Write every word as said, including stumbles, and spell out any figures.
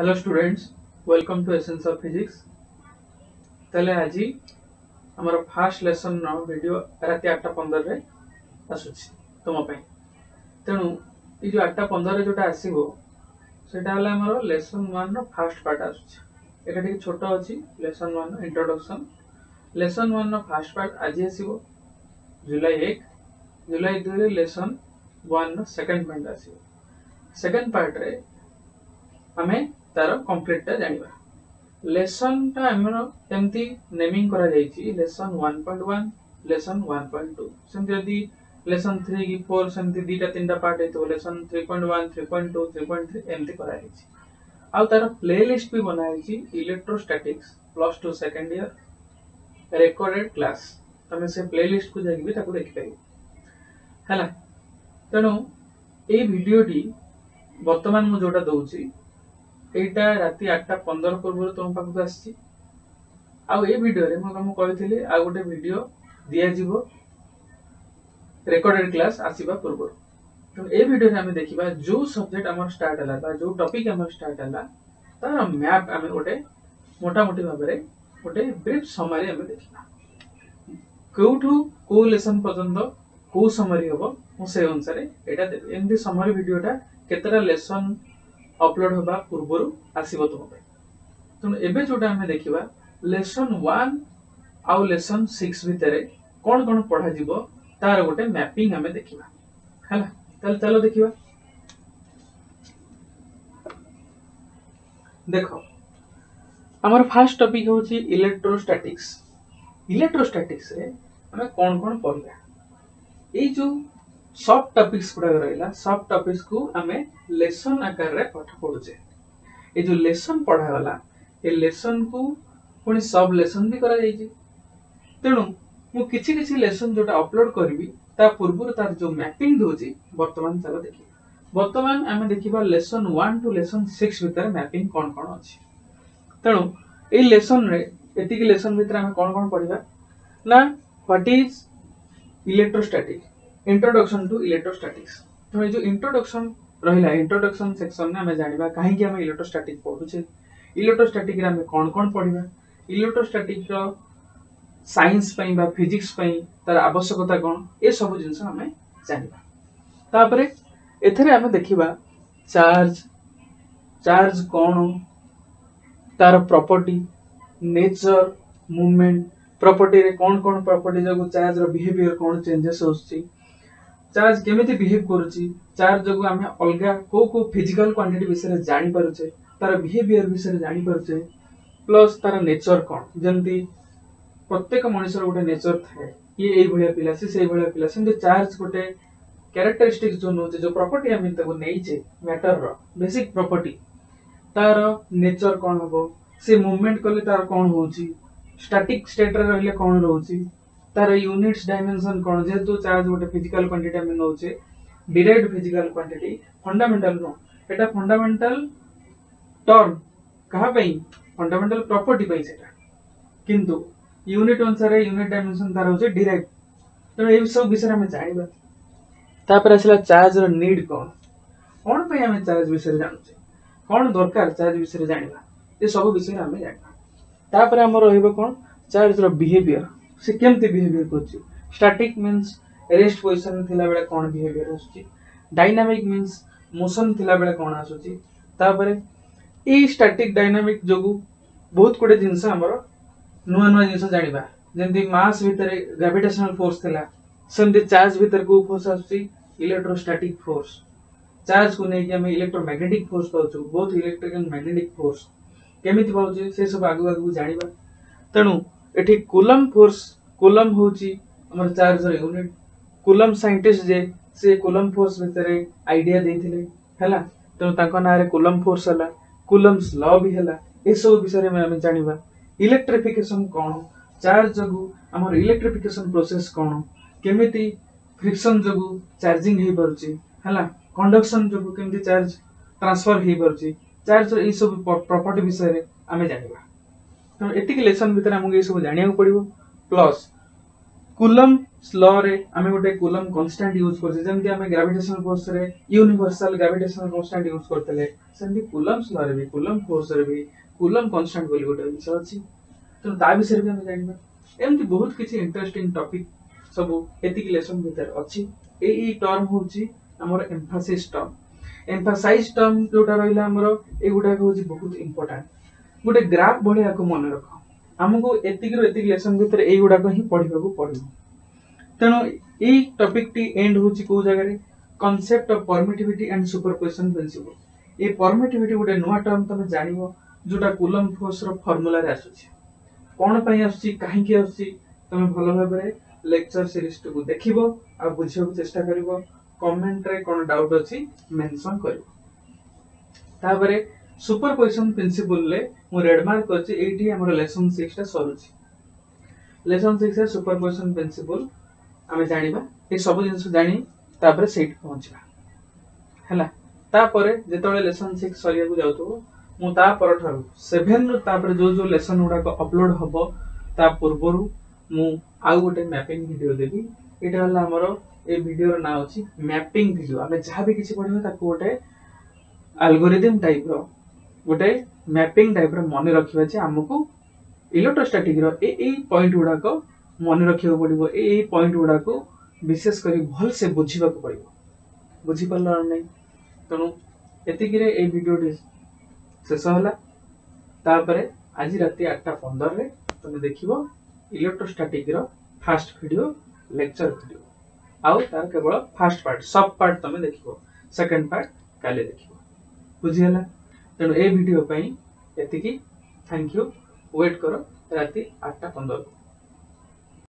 Hello students, welcome to essence of physics. तले आज आमर फास्ट लेसन नो वीडियो रात आठटा पंदर रे आसुछि तुम पे। तेणु ये जो आठटा पंदर रे जोटा आसीबो सेटा हला हमर लेसन वन रो फास्ट पार्ट आसुछि। एटा ठीक छोट अछि लेसन वन रो इंट्रोडक्शन। लेसन वन रो फास्ट पार्ट आज आसीबो जुलाई एक। जुलाई दो रे लेसन वन रो सेकंड पार्ट आसीबो। सेकंड पार्ट रे हमें तार कंप्लीट टा जानिबा। लेसन टा हमरो एमती नेमिंग करा जाईची lesson one point one, lesson one point two. सेमती यदि लेसन थ्री की फोर सेमती दीटा तीनटा पार्ट हेतो lesson three point one, three point two, three point three एमती करा जाईची। आ तार प्लेलिस्ट भी बनाईची electrostatics plus two second year recorded class. तमे से प्लेलिस्ट को जाई भी ताको देखि पाइबो हला। तणो ए वीडियो डी वर्तमान मु जोटा दउची एटा राती आठटा पंदर पूर्व तुम पाक आसी। ए वीडियो रे म तुम कहितली आ गोटे वीडियो दिया जीवो रिकॉर्डेड क्लास आसीबा पूर्व। तो ए वीडियो रे हम देखिबा जो सब्जेक्ट हमर स्टार्ट हला बा जो टॉपिक हमर स्टार्ट हला तार मैप हम गोटे मोटा मोटी भाबे रे गोटे ब्रीफ समरी हम देखिबा। कोठू को लेसन पर्यंत को समरी होबो म से अनुसार एटा देबे। एमदी समरी वीडियोटा केतरा लेसन अपलोड होबा पूर्वरु आसीबो तुम पे। तो एबे जोटा हम देखिबा लेसन वन आ लेसन सिक्स भितरे कोन कोन पढा जीवो तार गोटे मैपिंग हम देखिबा हला। तल चलो देखिबा। देखो हमर फर्स्ट टॉपिक होची इलेक्ट्रोस्टैटिक्स। इलेक्ट्रोस्टैटिक्स रे हम कोन कोन पढला ए जो सब टॉपिक्स गुड़ा रहा सब टॉपिक्स को आमे लेसन आकार रे पठ पड़ुचे। ए जो लेसन पढ़ा वाला ए लेसन को पुणी सब लेसन भी करा जाइए। तेणु मु किछि किछि लेसन जोटा अपलोड करबी ता पूर्व तार जो मैपिंग दोची वर्तमान चलो देखि। वर्तमान आमे देखिबा lesson one to lesson six भीतर मैपिंग कोन कोन अछि। तेणु ए लेसन रे एतिक लेसन भीतर आमे कोन कोन पढिबा ना what is electrostatics, introduction to electrostatics. तो जो इंट्रोडक्शन रहिला इंट्रोडक्शन सेक्शन में हम जानिबा काहे कि हम इलेक्ट्रोस्टैटिक पढुछे, इलेक्ट्रोस्टैटिक रे हम कोन कोन पढिबा, इलेक्ट्रोस्टैटिक रो साइंस पई बा फिजिक्स पई तार आवश्यकता कोन ए सब जिंस हम जानिबा। तापरे एथरे हम देखिबा चार्ज चार्ज कोन तार प्रॉपर्टी, नेचर, मूवमेंट, प्रॉपर्टी रे कोन कोन प्रॉपर्टी जको चार्ज रो बिहेवियर कोन चेंजेस होसि, चार्ज केमिति बिहेव करूची, चार्ज जको आमे अलगा को को फिजिकल क्वांटिटी विषय जानि परुचे, तार बिहेवियर विषय जानि परुचे, प्लस तार नेचर कोन जेंती प्रत्येक मनुष्यर गोटे नेचर थाए ये एई भलिया पिला से सेई भलिया पिला से चार्ज गोटे कैरेक्टरिस्टिक्स जो नोचे जो प्रॉपर्टी आमे तको नेइचे मैटर रो बेसिक प्रॉपर्टी तार नेचर कोन होबो, से मूवमेंट करले तार कोन होउची, स्टैटिक स्टेट रे रहले कोन रहउची, तार यूनिट्स डायमेंशन कोन जेतु चार्ज गोटे फिजिकल क्वांटिटी में नोचे डिराइव्ड फिजिकल क्वांटिटी फंडामेंटल नो एटा फंडामेंटल टर्म कहा पई फंडामेंटल प्रॉपर्टी पई सेटा किंतु यूनिट अनुसार यूनिट डायमेंशन तार होचे डिराइव्ड। तो ए सब विषय हम जानिबा। तापर आसला चार्ज रो नीड कोन कोन पई हम चार्ज विषय जानचे कोन दरकार चार्ज विषय जानिबा ए सब विषय हम जानिबा। तापर हम रहइबो कोन चार्ज रो बिहेवियर से केमते बिहेवियर करछि, स्टैटिक मींस रेस्ट पोजीशन थिला बेले कोन बिहेवियर आसुछि, डायनामिक मींस मोशन थिला बेले कोन आसुछि। तापरे ए स्टैटिक डायनामिक जोगु बहुत कोडे जिंस हमरो नुवा नुवा जिंस जानिबा जेंति मास भीतर ग्रेविटेशनल फोर्स थिला सेमते चार्ज भीतर को फोर्स आसुछि इलेक्ट्रोस्टैटिक फोर्स। चार्ज को नै कि हम इलेक्ट्रोमैग्नेटिक फोर्स पाउछु बहुत इलेक्ट्रिक एंड मैग्नेटिक फोर्स केमिति पाउछि से सब आगु आगु जानिबा। तणु एठी कूलम फोर्स कूलम होची हमर चार्ज रो यूनिट। कूलम साइंटिस्ट जे से कूलम फोर्स भीतर आईडिया देथिले हला। तो ताको नारे कूलम फोर्स हला, कूलम्स लॉ भी हला। ए सब विषय में हम जानिबा इलेक्ट्रिफिकेशन कोन, चार्ज जगु हमर इलेक्ट्रिफिकेशन प्रोसेस कोन, केमिति फ्रिक्शन जगु चार्जिंग हे परची हला, कंडक्शन जगु केमिति चार्ज ट्रांसफर हे परची, चार्ज रो ए सब प्रॉपर्टी विषय में हम जानिबा। तो एतिक लेसन भीतर हमके ये सब जानिया पड़िबो। प्लस कूलम्स लॉ रे आमे गोटे कूलम कांस्टेंट यूज करसे जेंति आमे ग्रेविटेशनल फोर्स रे यूनिवर्सल ग्रेविटेशनल कांस्टेंट यूज करतले सेंति कूलम्स लॉ रे भी कूलम फोर्स रे भी कूलम कांस्टेंट बोली गोटे जिंस अछि। तो ता विषय रे हम जानबा एमति बहुत किछि इंटरेस्टिंग टॉपिक सब एति लेसन भीतर अछि। ए ई टर्म होछि हमर एम्फसिस टर्म। एम्फसाइज टर्म जोटा रहला हमर ए गुडा होछि बहुत इंपोर्टेंट। गोटे ग्राफ बढिया को मन रख हमको एतिक रो एतिक लेसन भीतर एई गुडा को ही पढिबा को पड़िबो। तनो एई टॉपिक टी एंड होची को जगह रे concept of permittivity and superposition principle. ए परमिटिविटी गुडे नोआ टर्म तमे जानिबो जोटा कूलम फोर्स रो फार्मूला रे आसुची। कोन पय आसुची काहे के आसुची तमे भलो भाबे रे लेक्चर सीरीज को देखिबो आ बुझिबो चेष्टा करिवो। कमेंट रे कोन डाउट अछि मेंशन करिवो। ताबरे सुपरपोजिशन प्रिंसिपल ले मो रेड मार्क करछि। एठी हमर लेसन सिक्स टा सरुछि। लेसन सिक्स रे सुपरपोजिशन प्रिंसिपल आमे जानिबा ए सब जिंस जानि तापर सेट पहुंचबा हला। तापर जेतोले लेसन सिक्स सरिया को जाउतो मो ता परठा सेवन रो तापर जो जो लेसन उडा को अपलोड हबो ता पूर्वरु मो आ गोटे मैपिंग वीडियो देबी। एटा हला हमर ए वीडियो रो ना होछि मैपिंग वीडियो। आमे जहा भी किछि पढिबा ता कोटे एल्गोरिथम टाइप रो गोटे मैपिंग टाइप रे मन रखिबा जे हमकु इलेक्ट्रोस्टैटिक रो ए ए पॉइंट उडा को मन रखिबो पड़िबो। ए ए पॉइंट उडा को विशेष करी भल से बुझिबा को पड़िबो। बुझि परला नै तनु एतिक रे ए वीडियो शेष होला। तापरे आज राती आठ पंद्रह रे तमे देखिबो इलेक्ट्रोस्टैटिक रो फर्स्ट वीडियो लेक्चर वीडियो आउ तार केवल फर्स्ट पार्ट सब पार्ट तमे देखिबो। सेकंड पार्ट काले देखिबो। बुझि हला तेणु ए वीडियो पई एतिकी थैंक यू। वेट करो राती आठ पंद्रह।